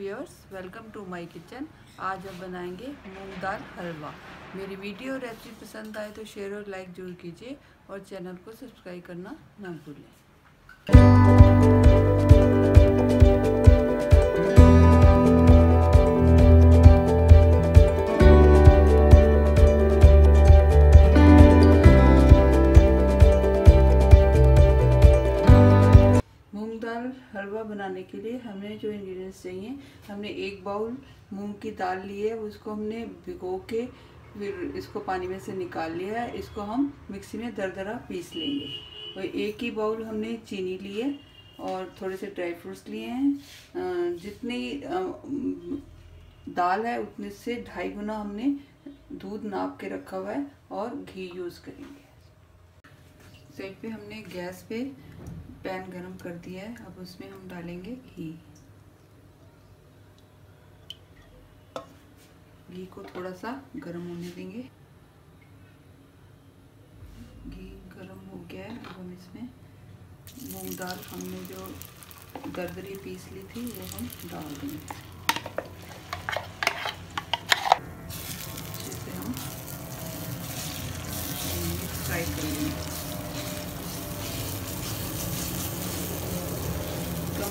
Viewers, welcome to my kitchen. आज हम बनाएंगे मूंग दाल हलवा। मेरी वीडियो और रेसिपी पसंद आए तो शेयर और लाइक जरूर कीजिए और चैनल को सब्सक्राइब करना ना भूलें। हलवा बनाने के लिए हमें जो इंग्रेडिएंट्स चाहिए, हमने एक बाउल मूंग की दाल ली है, उसको हमने भिगो के फिर इसको पानी में से निकाल लिया है। इसको हम मिक्सी में दरदरा पीस लेंगे। और एक ही बाउल हमने चीनी ली है और थोड़े से ड्राई फ्रूट्स लिए हैं। जितनी दाल है उतने से 2.5 गुना हमने दूध नाप के रखा हुआ है और घी यूज़ करेंगे। साइड पे हमने गैस पे पैन गरम कर दिया है, अब उसमें हम डालेंगे घी को थोड़ा सा गरम होने देंगे। घी गरम हो गया है, अब हम इसमें मूंग दाल हमने जो दरदरी पीस ली थी वो हम डाल देंगे। अच्छे से हम फ्राई करेंगे।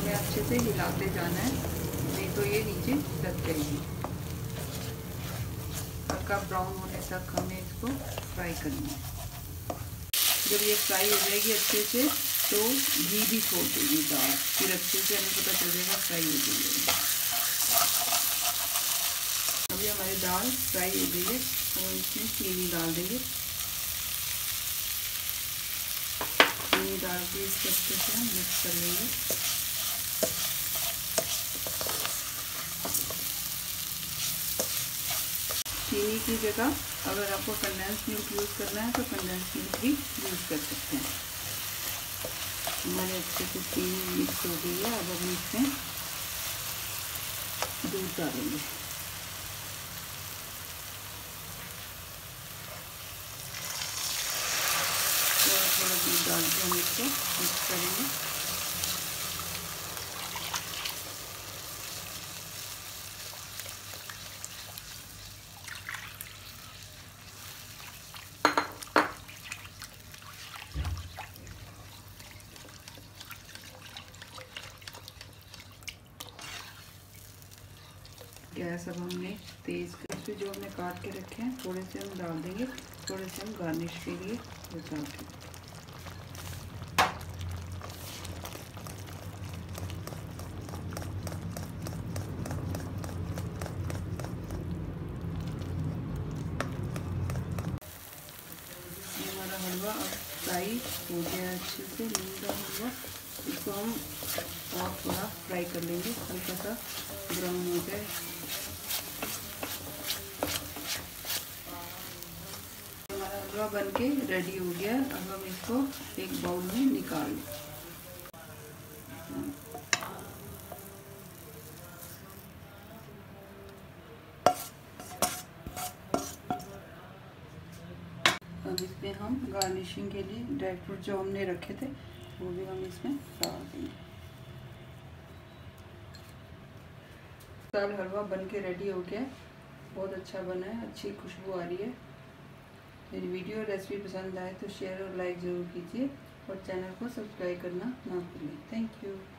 हमें अच्छे से हिलाते जाना है, नहीं तो ये नीचे लग जाएगी। हल्का ब्राउन होने तक हमें इसको फ्राई करना है। जब ये फ्राई हो जाएगी अच्छे से तो घी भी छोड़ देगी दाल, फिर अच्छे से हमें पता चलेगा फ्राई हो जाएगी। अभी हमारी दाल फ्राई हो गई है, हम इसमें चीनी डाल देंगे। चीनी डाल के इसको अच्छे से हम मिक्स कर लेंगे। चीनी की जगह अगर आपको कंडेंस मिल्क यूज़ करना है तो कंडेंस मिल्क भी यूज़ कर सकते हैं। हमारे अच्छे से चीनी मिक्स हो गई है, अब हम इसमें दूध डालेंगे। थोड़ा दूध डाल के हम इसको मिक्स करेंगे। गैस अब हमने तेज करके जो हमने काट के रखे हैं थोड़े से हम डाल देंगे, थोड़े से हम गार्निश के लिए डाल देंगे। ये हमारा हलवा अब फ्राई हो गया अच्छे से। मूंग दाल हलवा इसको हम और थोड़ा फ्राई कर लेंगे, हल्का सा ब्राउन हो जाए। हमारा हलवा बन के रेडी हो गया। अब हम इसको एक बाउल में निकाल लें। अब इसमें हम गार्निशिंग के लिए ड्राई फ्रूट जो हमने रखे थे वो भी हम इसमें डाल देंगे। दाल हलवा बन के रेडी हो गया, बहुत अच्छा बना है, अच्छी खुशबू आ रही है। मेरी वीडियो रेसिपी पसंद आए तो शेयर और लाइक ज़रूर कीजिए और चैनल को सब्सक्राइब करना ना भूलें। Thank you.